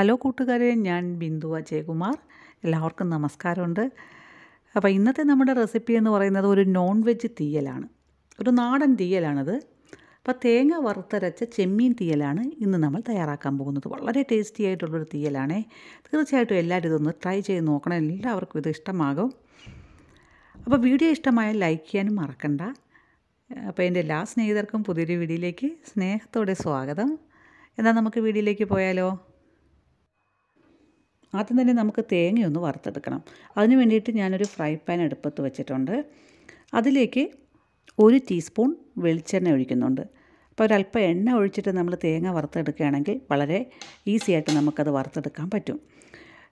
Hello കൂട്ടുകാരെ, ഞാൻ ബിന്ദു അജയകുമാർ. എല്ലാവർക്കും നമസ്കാരമുണ്ട്. അപ്പോൾ ഇന്നത്തെ നമ്മുടെ റെസിപ്പി എന്ന് പറയുന്നത് ഒരു നോൺ വെജ് തീയലാണ്, ഒരു നാടൻ തീയലാണത്. അപ്പോൾ തേങ്ങ വറുത്തരച്ച ചെമ്മീൻ തീയലാണ് ഇന്ന് നമ്മൾ തയ്യാറാക്കാൻ പോകുന്നത്. വളരെ ടേസ്റ്റി ആയിട്ടുള്ളൊരു തീയലാണേ. തീർച്ചയായിട്ടും എല്ലാവരും ഇതൊന്ന് ട്രൈ ചെയ്ത് നോക്കണം, എല്ലാവർക്കും ഇത് ഇഷ്ടമാകും. അപ്പോൾ വീഡിയോ ഇഷ്ടമായാൽ ലൈക്ക് ചെയ്യാനും മറക്കണ്ട. അപ്പോൾ എൻ്റെ എല്ലാ സ്നേഹിതർക്കും പുതിയൊരു വീഡിയോയിലേക്ക് സ്നേഹത്തോടെ സ്വാഗതം. എന്നാൽ നമുക്ക് വീഡിയോയിലേക്ക് പോയാലോ? ആദ്യം തന്നെ നമുക്ക് തേങ്ങയൊന്ന് വറുത്തെടുക്കണം. അതിന് വേണ്ടിയിട്ട് ഞാനൊരു ഫ്രൈ പാൻ അടുപ്പത്ത് വെച്ചിട്ടുണ്ട്. അതിലേക്ക് 1 ടീസ്പൂൺ വെളിച്ചെണ്ണ ഒഴിക്കുന്നുണ്ട്. അപ്പോൾ ഒരല്പം എണ്ണ ഒഴിച്ചിട്ട് നമ്മൾ തേങ്ങ വറുത്തെടുക്കുകയാണെങ്കിൽ വളരെ ഈസി ആയിട്ട് നമുക്കത് വറുത്തെടുക്കാൻ പറ്റും.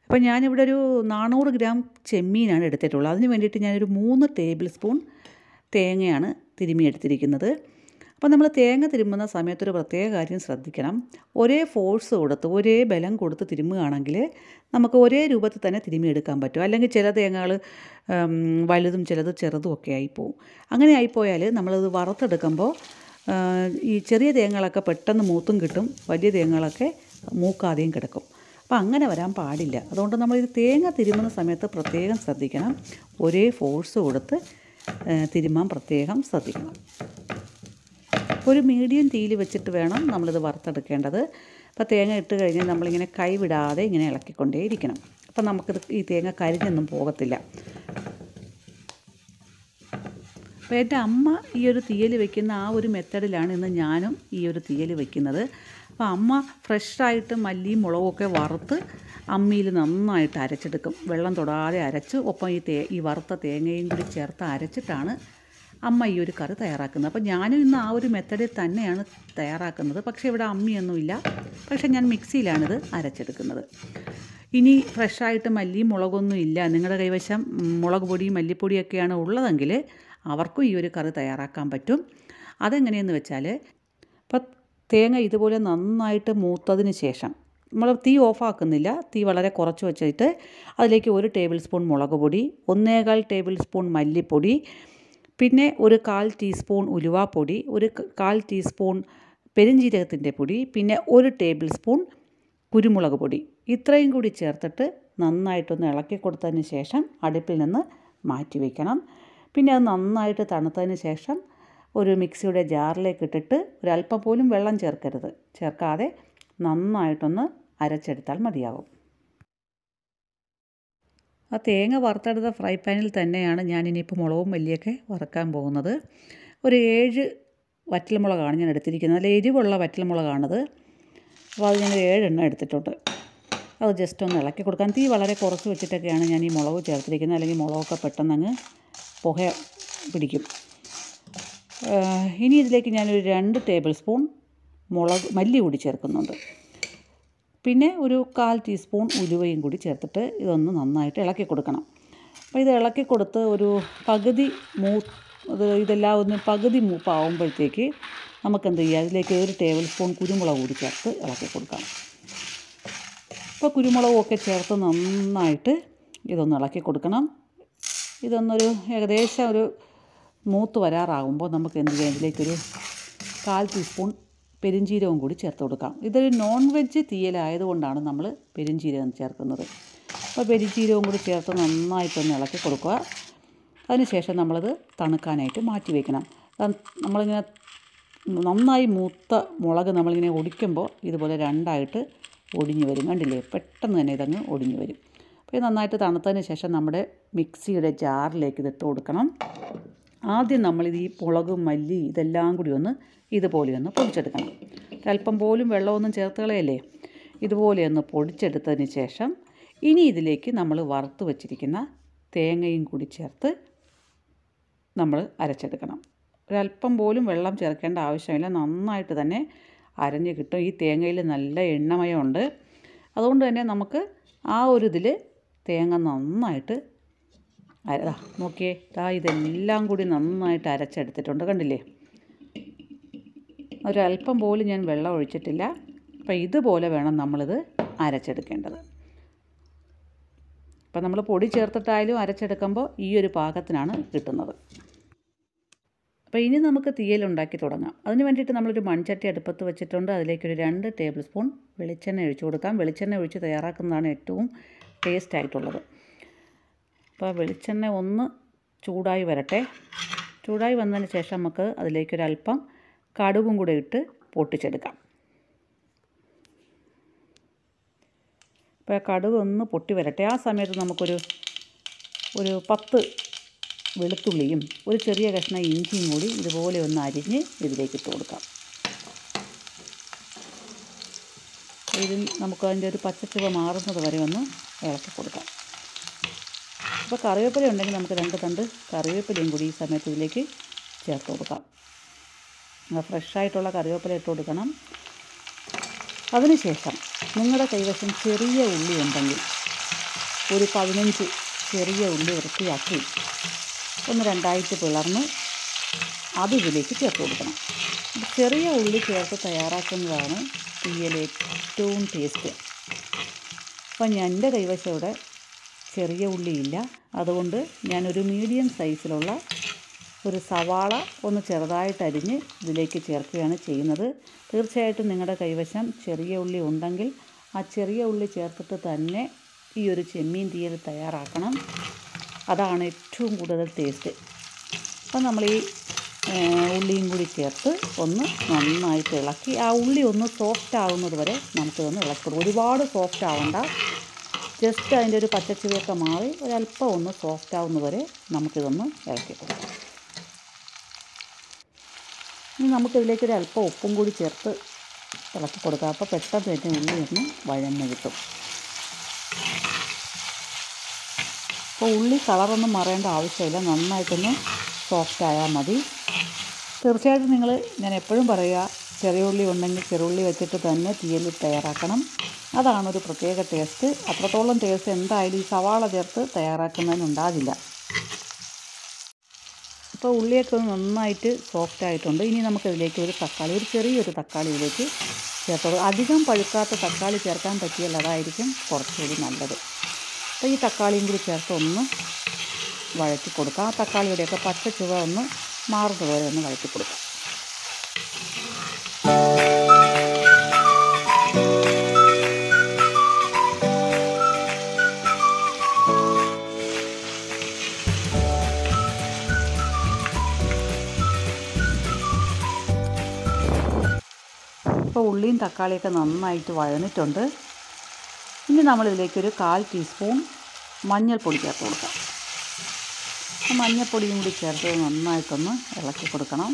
അപ്പോൾ ഞാനിവിടെ ഒരു 400 ഗ്രാം ചെമ്മീനാണ് എടുത്തിട്ടുള്ളത്. അതിന് വേണ്ടിയിട്ട് ഞാനൊരു 3 ടേബിൾ സ്പൂൺ തേങ്ങയാണ് തിരുമ്മിയെടുത്തിരിക്കുന്നത്. അപ്പോൾ നമ്മൾ തേങ്ങ തിരുമ്മുന്ന സമയത്ത് ഒരു പ്രത്യേക കാര്യം ശ്രദ്ധിക്കണം. ഒരേ ഫോഴ്സ് കൊടുത്ത്, ഒരേ ബലം കൊടുത്ത് തിരുമ്മുകയാണെങ്കിൽ നമുക്ക് ഒരേ രൂപത്തിൽ തന്നെ തിരുമ്മിയെടുക്കാൻ പറ്റും. അല്ലെങ്കിൽ ചില തേങ്ങകൾ വലുതും ചിലത് ചെറുതും ഒക്കെ ആയിപ്പോവും. അങ്ങനെ ആയിപ്പോയാൽ നമ്മളത് വറുത്തെടുക്കുമ്പോൾ ഈ ചെറിയ തേങ്ങകളൊക്കെ പെട്ടെന്ന് മൂത്തും കിട്ടും, വലിയ തേങ്ങകളൊക്കെ മൂക്കാതെയും കിടക്കും. അപ്പോൾ അങ്ങനെ വരാൻ പാടില്ല. അതുകൊണ്ട് നമ്മൾ ഈ തേങ്ങ തിരുമ്മുന്ന സമയത്ത് പ്രത്യേകം ശ്രദ്ധിക്കണം. ഒരേ ഫോഴ്സ് കൊടുത്ത് തിരുമ്മാൻ പ്രത്യേകം ശ്രദ്ധിക്കണം. ഒരു മീഡിയം തീയിൽ വെച്ചിട്ട് വേണം നമ്മളിത് വറുത്തെടുക്കേണ്ടത്. അപ്പോൾ തേങ്ങ ഇട്ട് കഴിഞ്ഞാൽ നമ്മളിങ്ങനെ കൈവിടാതെ ഇങ്ങനെ ഇളക്കിക്കൊണ്ടേയിരിക്കണം. അപ്പം നമുക്കിത് ഈ തേങ്ങ കരിഞ്ഞൊന്നും പോകത്തില്ല. അപ്പോൾ എൻ്റെ അമ്മ ഈ ഒരു തീയൽ വയ്ക്കുന്ന ആ ഒരു മെത്തഡിലാണ് ഇന്ന് ഞാനും ഈ ഒരു തീയൽ വയ്ക്കുന്നത്. അപ്പോൾ അമ്മ ഫ്രഷായിട്ട് മല്ലിയും മുളകൊക്കെ വറുത്ത് അമ്മിയിൽ നന്നായിട്ട് അരച്ചെടുക്കും. വെള്ളം തൊടാതെ അരച്ച് ഒപ്പം ഈ വറുത്ത തേങ്ങയും കൂടി ചേർത്ത് അരച്ചിട്ടാണ് അമ്മ ഈ ഒരു കറി തയ്യാറാക്കുന്നത്. അപ്പോൾ ഞാനും ഇന്ന് ആ ഒരു മെത്തഡിൽ തന്നെയാണ് തയ്യാറാക്കുന്നത്. പക്ഷേ ഇവിടെ അമ്മിയൊന്നുമില്ല. പക്ഷേ ഞാൻ മിക്സിയിലാണിത് അരച്ചെടുക്കുന്നത്. ഇനി ഫ്രഷായിട്ട് മല്ലിയും മുളകൊന്നും ഇല്ല, നിങ്ങളുടെ കൈവശം മുളക് പൊടിയും മല്ലിപ്പൊടിയൊക്കെയാണ് ഉള്ളതെങ്കിൽ അവർക്കും ഈ ഒരു കറി തയ്യാറാക്കാൻ പറ്റും. അതെങ്ങനെയെന്ന് വെച്ചാൽ, ഇപ്പോൾ തേങ്ങ ഇതുപോലെ നന്നായിട്ട് മൂത്തതിന് ശേഷം നമ്മൾ തീ ഓഫാക്കുന്നില്ല, തീ വളരെ കുറച്ച് വെച്ചിട്ട് അതിലേക്ക് 1 ടേബിൾ സ്പൂൺ മുളക് പൊടി, 1/4 ടേബിൾ സ്പൂൺ മല്ലിപ്പൊടി, പിന്നെ 1/4 ടീസ്പൂൺ ഉലുവാപ്പൊടി, 1/4 ടീസ്പൂൺ പെരിഞ്ജീരകത്തിൻ്റെ പൊടി, പിന്നെ 1 ടേബിൾ സ്പൂൺ കുരുമുളക് പൊടി. ഇത്രയും കൂടി ചേർത്തിട്ട് നന്നായിട്ടൊന്ന് ഇളക്കി കൊടുത്തതിന് ശേഷം അടുപ്പിൽ നിന്ന് മാറ്റി വയ്ക്കണം. പിന്നെ അത് നന്നായിട്ട് തണുത്തതിന് ശേഷം ഒരു മിക്സിയുടെ ജാറിലേക്ക് ഇട്ടിട്ട് ഒരല്പം പോലും വെള്ളം ചേർക്കാതെ നന്നായിട്ടൊന്ന് അരച്ചെടുത്താൽ മതിയാകും. ആ തേങ്ങ വറുത്തെടുത്ത ഫ്രൈ പാനിൽ തന്നെയാണ് ഞാനിനിയിപ്പോൾ മുളകും മല്ലിയൊക്കെ വറുക്കാൻ പോകുന്നത്. ഒരു 7 വറ്റൽമുളകാണ് ഞാൻ എടുത്തിരിക്കുന്നത്. നല്ല എരിവുള്ള വറ്റൽമുളകാണത്. അപ്പോൾ അത് ഞാൻ 7 എണ്ണം എടുത്തിട്ടുണ്ട്. അത് ജസ്റ്റ് ഒന്ന് ഇളക്കി കൊടുക്കാൻ. തീ വളരെ കുറച്ച് വെച്ചിട്ടൊക്കെയാണ് ഞാൻ ഈ മുളക് ചേർത്തിരിക്കുന്നത്, അല്ലെങ്കിൽ മുളകൊക്കെ പെട്ടെന്ന് അങ്ങ് പുക പിടിക്കും. ഇനി ഇതിലേക്ക് ഞാനൊരു 2 ടേബിൾ സ്പൂൺ മല്ലി കൂടി ചേർക്കുന്നുണ്ട്. പിന്നെ 1/4 ടീസ്പൂൺ ഉലുവയും കൂടി ചേർത്തിട്ട് ഇതൊന്ന് നന്നായിട്ട് ഇളക്കി കൊടുക്കണം. അപ്പോൾ ഇത് ഇളക്കി കൊടുത്ത് ഒരു പകുതി ഇതെല്ലാം ഒന്ന് പകുതി മൂപ്പാവുമ്പോഴത്തേക്ക് നമുക്കെന്ത് ചെയ്യുക, അതിലേക്ക് 1 ടേബിൾ സ്പൂൺ കുരുമുളക് കൂടി ചേർത്ത് ഇളക്കി കൊടുക്കാം. അപ്പോൾ കുരുമുളകൊക്കെ ചേർത്ത് നന്നായിട്ട് ഇതൊന്ന് ഇളക്കി കൊടുക്കണം. ഇതൊന്നൊരു ഏകദേശം ഒരു മൂത്ത് വരാറാകുമ്പോൾ നമുക്ക് എന്ത് ചെയ്യുക, ഇതിലേക്കൊരു 1/4 ടീസ്പൂൺ പെരിഞ്ജീരകം കൂടി ചേർത്ത് കൊടുക്കാം. ഇതൊരു നോൺ വെജ് തീയലായതുകൊണ്ടാണ് നമ്മൾ പെരിഞ്ജീരകം ചേർക്കുന്നത്. അപ്പോൾ പെരിഞ്ജീരകം കൂടി ചേർത്ത് നന്നായിട്ടൊന്ന് ഇളക്കി കൊടുക്കുക. അതിനുശേഷം നമ്മളത് തണുക്കാനായിട്ട് മാറ്റി വയ്ക്കണം. നമ്മളിങ്ങനെ നന്നായി മൂത്ത മുളക് നമ്മളിങ്ങനെ ഒടിക്കുമ്പോൾ ഇതുപോലെ രണ്ടായിട്ട് ഒടിഞ്ഞു വരും. കണ്ടില്ലേ, പെട്ടെന്ന് തന്നെ ഇതങ്ങ് ഒടിഞ്ഞു വരും. അപ്പോൾ ഇത് നന്നായിട്ട് തണുത്തതിന് ശേഷം നമ്മുടെ മിക്സിയുടെ ജാറിലേക്ക് ഇതിട്ട് കൊടുക്കണം. ആദ്യം നമ്മളിത് ഈ മുളക് മല്ലി ഇതെല്ലാം കൂടി ഒന്ന് ഇതുപോലെയൊന്ന് പൊടിച്ചെടുക്കണം. അല്പം പോലും വെള്ളമൊന്നും ചേർത്ത് കളയല്ലേ. ഇതുപോലെയൊന്ന് പൊടിച്ചെടുത്തതിന് ശേഷം ഇനി ഇതിലേക്ക് നമ്മൾ വറുത്ത് വച്ചിരിക്കുന്ന തേങ്ങയും കൂടി ചേർത്ത് നമ്മൾ അരച്ചെടുക്കണം. ഒരല്പം പോലും വെള്ളം ചേർക്കേണ്ട ആവശ്യമില്ല, നന്നായിട്ട് തന്നെ അരഞ്ഞ് കിട്ടും. ഈ തേങ്ങയിൽ നല്ല എണ്ണമയമുണ്ട്. അതുകൊണ്ട് തന്നെ നമുക്ക് ആ ഒരു ഇതിൽ തേങ്ങ നന്നായിട്ട് നോക്കിയേ, ഇതെല്ലാം കൂടി നന്നായിട്ട് അരച്ചെടുത്തിട്ടുണ്ട്. കണ്ടില്ലേ, ഒരല്പം പോലും ഞാൻ വെള്ളം ഒഴിച്ചിട്ടില്ല. അപ്പോൾ ഇതുപോലെ വേണം നമ്മളിത് അരച്ചെടുക്കേണ്ടത്. അപ്പോൾ നമ്മൾ പൊടി ചേർത്തിട്ടായാലും അരച്ചെടുക്കുമ്പോൾ ഈ ഒരു പാകത്തിനാണ് കിട്ടുന്നത്. അപ്പോൾ ഇനി നമുക്ക് തീയൽ ഉണ്ടാക്കി തുടങ്ങാം. അതിന് വേണ്ടിയിട്ട് നമ്മളൊരു മൺചട്ടി അടുപ്പത്ത് വെച്ചിട്ടുണ്ട്. അതിലേക്കൊരു 2 ടേബിൾ സ്പൂൺ വെളിച്ചെണ്ണ ഒഴിച്ചു കൊടുക്കാം. വെളിച്ചെണ്ണ ഒഴിച്ച് തയ്യാറാക്കുന്നതാണ് ഏറ്റവും ടേസ്റ്റ് ആയിട്ടുള്ളത്. അപ്പോൾ വെളിച്ചെണ്ണ ഒന്ന് ചൂടായി വരട്ടെ. ചൂടായി വന്നതിന് ശേഷം നമുക്ക് അതിലേക്കൊരല്പം കടുകും കൂടെ ഇട്ട് പൊട്ടിച്ചെടുക്കാം. അപ്പോൾ കടുക് ഒന്ന് പൊട്ടി വരട്ടെ. ആ സമയത്ത് നമുക്കൊരു 10 വെളുത്തുള്ളിയും ഒരു ചെറിയ കഷ്ണം ഇഞ്ചിയും കൂടി ഇതുപോലെ ഒന്ന് അരിഞ്ഞ് ഇതിലേക്ക് ഇട്ട് കൊടുക്കാം. ഇതിൽ നമുക്ക് അതിൻ്റെ ഒരു പച്ചച്ചുവ മാറുന്നത് വരെ ഒന്ന് ഇളക്കി കൊടുക്കാം. അപ്പോൾ കറിവേപ്പില ഉണ്ടെങ്കിൽ നമുക്ക് 2 തണ്ട് കറിവേപ്പിലയും കൂടി ഈ സമയത്ത് ഇതിലേക്ക് ചേർത്ത് കൊടുക്കാം. ഫ്രഷായിട്ടുള്ള കറിവേപ്പില ഇട്ട് കൊടുക്കണം. അതിനുശേഷം നിങ്ങളുടെ കൈവശം ചെറിയ ഉള്ളി ഉണ്ടെങ്കിൽ ഒരു 15 ചെറിയ ഉള്ളി വൃത്തിയാക്കി ഒന്ന് 2 പിളർന്ന് അത് ഇതിലേക്ക് ചേർത്ത് കൊടുക്കണം. ചെറിയ ഉള്ളി ചേർത്ത് തയ്യാറാക്കുന്നതാണ് തീയൽ ഏറ്റവും ടേസ്റ്റ്. അപ്പം എൻ്റെ കൈവശം ഇവിടെ ചെറിയ ഉള്ളിയില്ല. അതുകൊണ്ട് ഞാനൊരു മീഡിയം സൈസിലുള്ള ഒരു സവാള ഒന്ന് ചെറുതായിട്ടരിഞ്ഞ് ഇതിലേക്ക് ചേർക്കുകയാണ് ചെയ്യുന്നത്. തീർച്ചയായിട്ടും നിങ്ങളുടെ കൈവശം ചെറിയ ഉള്ളി ഉണ്ടെങ്കിൽ ആ ചെറിയ ഉള്ളി ചേർത്തിട്ട് തന്നെ ഈ ഒരു ചെമ്മീൻ തീയൽ തയ്യാറാക്കണം. അതാണ് ഏറ്റവും കൂടുതൽ ടേസ്റ്റ്. അപ്പം നമ്മൾ ഈ ഉള്ളിയും കൂടി ചേർത്ത് ഒന്ന് നന്നായിട്ട് ഇളക്കി ആ ഉള്ളി ഒന്ന് സോഫ്റ്റ് ആവുന്നത് വരെ നമുക്കിതൊന്ന് ഇളക്കി ഒരുപാട് സോഫ്റ്റ് ആവണ്ട. ജസ്റ്റ് അതിൻ്റെ ഒരു പച്ചച്ചുവയൊക്കെ മാറി ഒരല്പം ഒന്ന് സോഫ്റ്റ് ആവുന്നത് വരെ നമുക്കിതൊന്ന് ഇളക്കി കൊടുക്കാം. ഇനി നമുക്കിതിലേക്കൊരു അല്പം ഉപ്പും കൂടി ചേർത്ത് ഇളക്കി കൊടുക്കാം. അപ്പോൾ പെട്ടെന്ന് തന്നെ ഉള്ളി ഒന്ന് വഴന്ന് കിട്ടും. അപ്പോൾ ഉള്ളി കളറൊന്നും മറയേണ്ട ആവശ്യമില്ല, നന്നായിട്ടൊന്ന് സോഫ്റ്റായാൽ മതി. തീർച്ചയായിട്ടും നിങ്ങൾ, ഞാൻ എപ്പോഴും പറയുക, ചെറിയ ഉള്ളി ഉണ്ടെങ്കിൽ ചെറുള്ളി വെച്ചിട്ട് തന്നെ തീയൽ തയ്യാറാക്കണം. അതാണൊരു പ്രത്യേക ടേസ്റ്റ്. അത്രത്തോളം ടേസ്റ്റ് എന്തായാലും ഈ സവാള ചേർത്ത് തയ്യാറാക്കുന്നതിനുണ്ടാകില്ല. അപ്പോൾ ഉള്ളിയൊക്കെ നന്നായിട്ട് സോഫ്റ്റ് ആയിട്ടുണ്ട്. ഇനി നമുക്കിതിലേക്ക് ഒരു തക്കാളി, ഒരു ചെറിയൊരു തക്കാളി ഇതിലേക്ക് ചേർത്തോളൂ. അധികം പഴുക്കാത്ത തക്കാളി ചേർക്കാൻ പറ്റിയാൽ അതായിരിക്കും കുറച്ചുകൂടി നല്ലത്. അപ്പോൾ ഈ തക്കാളിയും കൂടി ചേർത്ത് ഒന്ന് വഴറ്റി കൊടുക്കാം. ആ തക്കാളിയുടെയൊക്കെ പച്ച ചുവ ഒന്ന് മാറുന്നതുവരെ ഒന്ന് വഴറ്റി കൊടുക്കാം. ഇപ്പോൾ ഉള്ളിയും തക്കാളിയൊക്കെ നന്നായിട്ട് വഴന്നിട്ടുണ്ട്. ഇനി നമ്മളിതിലേക്കൊരു 1/4 ടീസ്പൂൺ മഞ്ഞൾപ്പൊടി ചേർത്ത് കൊടുക്കാം. മഞ്ഞൾപ്പൊടിയും കൂടി ചേർത്ത് നന്നായിട്ടൊന്ന് ഇളക്കി കൊടുക്കണം.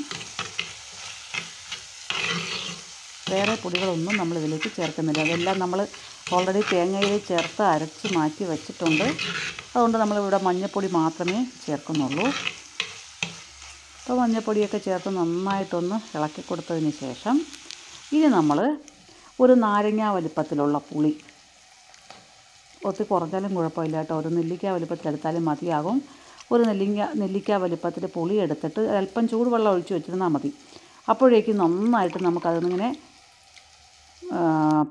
വേറെ പൊടികളൊന്നും നമ്മളിതിലേക്ക് ചേർക്കുന്നില്ല. അതെല്ലാം നമ്മൾ ഓൾറെഡി തേങ്ങയിൽ ചേർത്ത് അരച്ച് മാറ്റി വെച്ചിട്ടുണ്ട്. അതുകൊണ്ട് നമ്മളിവിടെ മഞ്ഞൾപ്പൊടി മാത്രമേ ചേർക്കുന്നുള്ളൂ. അപ്പോൾ മഞ്ഞൾപ്പൊടിയൊക്കെ ചേർത്ത് നന്നായിട്ടൊന്ന് ഇളക്കി കൊടുത്തതിന് ശേഷം ഇനി നമ്മൾ ഒരു നാരങ്ങ വലിപ്പത്തിലുള്ള പുളി, ഒത്തിരി കുറഞ്ഞാലും കുഴപ്പമില്ല കേട്ടോ, ഒരു നെല്ലിക്ക വലിപ്പത്തിലെടുത്താലും മതിയാകും. ഒരു നെല്ലിക്ക വലിപ്പത്തിൽ പുളി എടുത്തിട്ട് അല്പം ചൂടുവെള്ളം ഒഴിച്ച് വെച്ചിരുന്നാൽ മതി. അപ്പോഴേക്കും നന്നായിട്ട് നമുക്കതിങ്ങനെ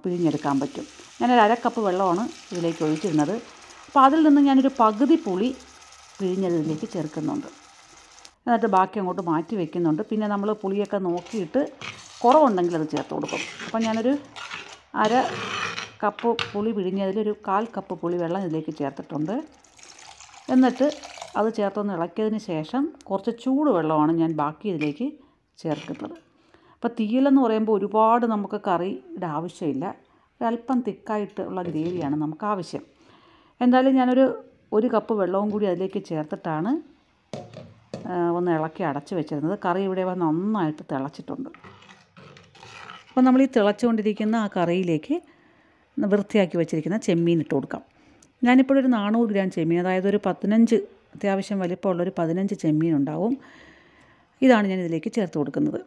പിഴിഞ്ഞെടുക്കാൻ പറ്റും. ഞാനൊരു 1/2 കപ്പ് വെള്ളമാണ് ഇതിലേക്ക് ഒഴിച്ചിരുന്നത്. അപ്പോൾ അതിൽ നിന്ന് ഞാനൊരു പകുതി പുളി പിഴിഞ്ഞതിലേക്ക് ചേർക്കുന്നുണ്ട്. എന്നിട്ട് ബാക്കി അങ്ങോട്ട് മാറ്റി വയ്ക്കുന്നുണ്ട്. പിന്നെ നമ്മൾ പുളിയൊക്കെ നോക്കിയിട്ട് കുറവുണ്ടെങ്കിൽ അത് ചേർത്ത് കൊടുക്കും. അപ്പം ഞാനൊരു 1/2 കപ്പ് പുളി പിഴിഞ്ഞതിലൊരു 1/4 കപ്പ് പുളി വെള്ളം ഇതിലേക്ക് ചേർത്തിട്ടുണ്ട്. എന്നിട്ട് അത് ചേർത്തൊന്ന് ഇളക്കിയതിന് ശേഷം കുറച്ച് ചൂടുവെള്ളമാണ് ഞാൻ ബാക്കി ഇതിലേക്ക് ചേർക്കുന്നത്. അപ്പോൾ തീയലെന്ന് പറയുമ്പോൾ ഒരുപാട് നമുക്ക് കറിയുടെ ആവശ്യമില്ല. ഒരല്പം തിക്കായിട്ടുള്ള ഗ്രേവിയാണ് നമുക്ക് ആവശ്യം. എന്തായാലും ഞാനൊരു 1 കപ്പ് വെള്ളവും കൂടി അതിലേക്ക് ചേർത്തിട്ടാണ് ഒന്ന് ഇളക്കി അടച്ച് വെച്ചിരുന്നത്. കറി ഇവിടെ വന്ന് നന്നായിട്ട് തിളച്ചിട്ടുണ്ട്. അപ്പോൾ നമ്മൾ ഈ തിളച്ചുകൊണ്ടിരിക്കുന്ന ആ കറിയിലേക്ക് വൃത്തിയാക്കി വെച്ചിരിക്കുന്ന ചെമ്മീൻ ഇട്ട് കൊടുക്കാം. ഞാനിപ്പോഴൊരു 400 ഗ്രാം ചെമ്മീൻ, അതായത് ഒരു 15 അത്യാവശ്യം വലിപ്പമുള്ളൊരു 15 ചെമ്മീൻ ഉണ്ടാവും. ഇതാണ് ഞാൻ ഇതിലേക്ക് ചേർത്ത് കൊടുക്കുന്നത്.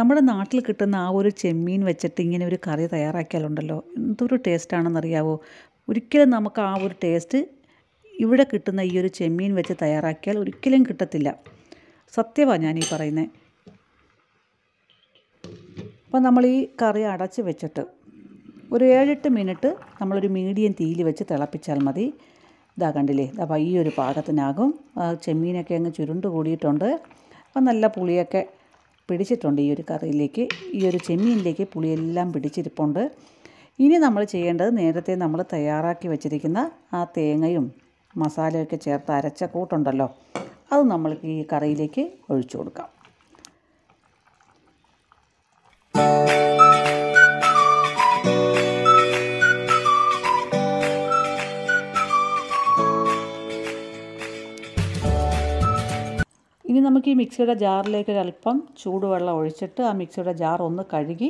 നമ്മുടെ നാട്ടിൽ കിട്ടുന്ന ആ ഒരു ചെമ്മീൻ വെച്ചിട്ട് ഇങ്ങനെ ഒരു കറി തയ്യാറാക്കിയാലുണ്ടല്ലോ എന്തൊരു ടേസ്റ്റാണെന്നറിയാവോ. ഒരിക്കലും നമുക്ക് ആ ഒരു ടേസ്റ്റ് ഇവിടെ കിട്ടുന്ന ഈ ഒരു ചെമ്മീൻ വെച്ച് തയ്യാറാക്കിയാൽ ഒരിക്കലും കിട്ടത്തില്ല. സത്യമാണ് ഞാനീ പറയുന്നത്. അപ്പോൾ നമ്മൾ ഈ കറി അടച്ച് വെച്ചിട്ട് ഒരു 7-8 മിനിറ്റ് നമ്മളൊരു മീഡിയം തീയിൽ വെച്ച് തിളപ്പിച്ചാൽ മതി. ഇതാ കണ്ടില്ലേ, അപ്പോൾ ഈ ഒരു പാകത്തിനാകും. ചെമ്മീനൊക്കെ അങ്ങ് ചുരുണ്ട് കൂടിയിട്ടുണ്ട്. അപ്പം നല്ല പുളിയൊക്കെ പിടിച്ചിട്ടുണ്ട് ഈ ഒരു കറിയിലേക്ക്. ഈ ഒരു ചെമ്മീനിലേക്ക് പുളിയെല്ലാം പിടിച്ചിരിപ്പുണ്ട്. ഇനി നമ്മൾ ചെയ്യേണ്ടത് നേരത്തെ നമ്മൾ തയ്യാറാക്കി വച്ചിരിക്കുന്ന ആ തേങ്ങയും മസാലയൊക്കെ ചേർത്ത് അരച്ച കൂട്ടുണ്ടല്ലോ, അത് നമ്മൾക്ക് ഈ കറിയിലേക്ക് ഒഴിച്ചു കൊടുക്കാം. ഇനി നമുക്ക് ഈ മിക്സിയുടെ ജാറിലേക്ക് ഒരല്പം ചൂടുവെള്ളം ഒഴിച്ചിട്ട് ആ മിക്സിയുടെ ജാർ ഒന്ന് കഴുകി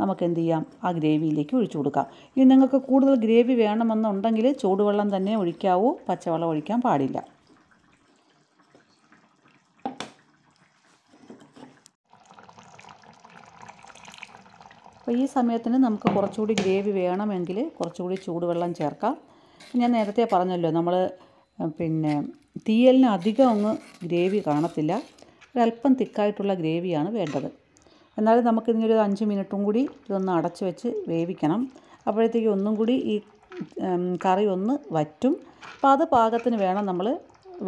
നമുക്ക് എന്ത് ചെയ്യാം, ആ ഗ്രേവിയിലേക്ക് ഒഴിച്ചു കൊടുക്കാം. ഇനി നിങ്ങൾക്ക് കൂടുതൽ ഗ്രേവി വേണമെന്നുണ്ടെങ്കിൽ ചൂടുവെള്ളം തന്നെ ഒഴിക്കാവൂ, പച്ചവെള്ളം ഒഴിക്കാൻ പാടില്ല. അപ്പോൾ ഈ സമയത്തിന് നമുക്ക് കുറച്ചുകൂടി ഗ്രേവി വേണമെങ്കിൽ കുറച്ചുകൂടി ചൂടുവെള്ളം ചേർക്കാം. ഞാൻ നേരത്തെ പറഞ്ഞല്ലോ, നമ്മൾ പിന്നെ തീയലിന് അധികം അങ്ങ് ഗ്രേവി കാണത്തില്ല, ഒരല്പം തിക്കായിട്ടുള്ള ഗ്രേവിയാണ് വേണ്ടത്. എന്നാലും നമുക്കിതിനൊരു 5 മിനിറ്റും കൂടി ഇതൊന്ന് അടച്ച് വെച്ച് വേവിക്കണം. അപ്പോഴത്തേക്ക് ഒന്നും കൂടി ഈ കറി ഒന്ന് വറ്റും. അപ്പോൾ അത് പാകത്തിന് വേണം നമ്മൾ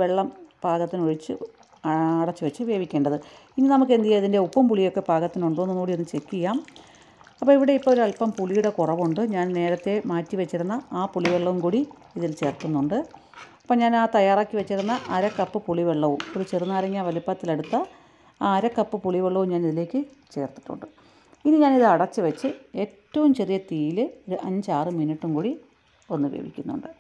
വെള്ളം പാകത്തിന് ഒഴിച്ച് അടച്ച് വെച്ച് വേവിക്കേണ്ടത്. ഇനി നമുക്ക് എന്ത് ചെയ്യാം, ഇതിൻ്റെ ഉപ്പും പുളിയൊക്കെ പാകത്തിനുണ്ടോ എന്നും കൂടി ഒന്ന് ചെക്ക് ചെയ്യാം. അപ്പോൾ ഇവിടെ ഇപ്പോൾ ഒരല്പം പുളിയുടെ കുറവുണ്ട്. ഞാൻ നേരത്തെ മാറ്റി വെച്ചിരുന്ന ആ പുളിവെള്ളവും കൂടി ഇതിൽ ചേർക്കുന്നുണ്ട്. അപ്പോൾ ഞാൻ ആ തയ്യാറാക്കി വെച്ചിരുന്ന അര കപ്പ് പുളിവെള്ളവും ഒരു ചെറുനാരങ്ങ വലുപ്പത്തിലെടുത്ത ആ അര കപ്പ് പുളിവെള്ളവും ഞാൻ ഇതിലേക്ക് ചേർത്തിട്ടുണ്ട്. ഇനി ഞാനിത് അടച്ച് വെച്ച് ഏറ്റവും ചെറിയ തീയിൽ ഒരു 5-6 മിനിറ്റും കൂടി ഒന്ന് വേവിക്കുന്നുണ്ട്.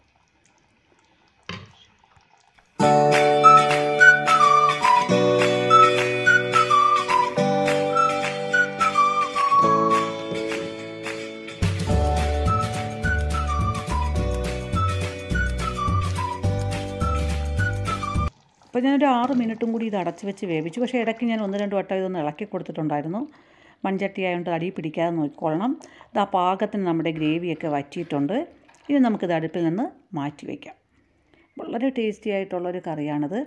അപ്പോൾ ഞാനൊരു 6 മിനിറ്റും കൂടി ഇത് അടച്ച് വെച്ച് വേവിച്ചു. പക്ഷേ ഇടയ്ക്ക് ഞാൻ 1-2 വട്ടം ഇതൊന്ന് ഇളക്കി കൊടുത്തിട്ടുണ്ടായിരുന്നു. മൺചട്ടി ആയതുകൊണ്ട് അടി പിടിക്കാതെ നോക്കിക്കൊള്ളണം. ഇത് ആ പാകത്തിന് നമ്മുടെ ഗ്രേവിയൊക്കെ വറ്റിയിട്ടുണ്ട്. ഇനി നമുക്കിത് അടുപ്പിൽ നിന്ന് മാറ്റി വയ്ക്കാം. വളരെ ടേസ്റ്റി ആയിട്ടുള്ളൊരു കറിയാണിത്.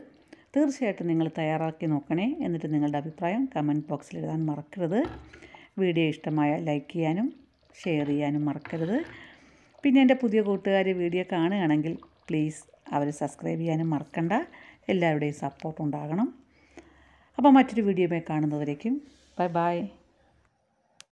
തീർച്ചയായിട്ടും നിങ്ങൾ തയ്യാറാക്കി നോക്കണേ. എന്നിട്ട് നിങ്ങളുടെ അഭിപ്രായം കമൻറ്റ് ബോക്സിൽ എഴുതാൻ മറക്കരുത്. വീഡിയോ ഇഷ്ടമായ ലൈക്ക് ചെയ്യാനും ഷെയർ ചെയ്യാനും മറക്കരുത്. പിന്നെ എൻ്റെ പുതിയ കൂട്ടുകാർ വീഡിയോ കാണുകയാണെങ്കിൽ പ്ലീസ് അവർ സബ്സ്ക്രൈബ് ചെയ്യാനും മറക്കണ്ട. എല്ലാവരുടെയും സപ്പോർട്ടുണ്ടാകണം. അപ്പോൾ മറ്റൊരു വീഡിയോയുമായി കാണുന്നവരേക്കും ബൈ ബൈ.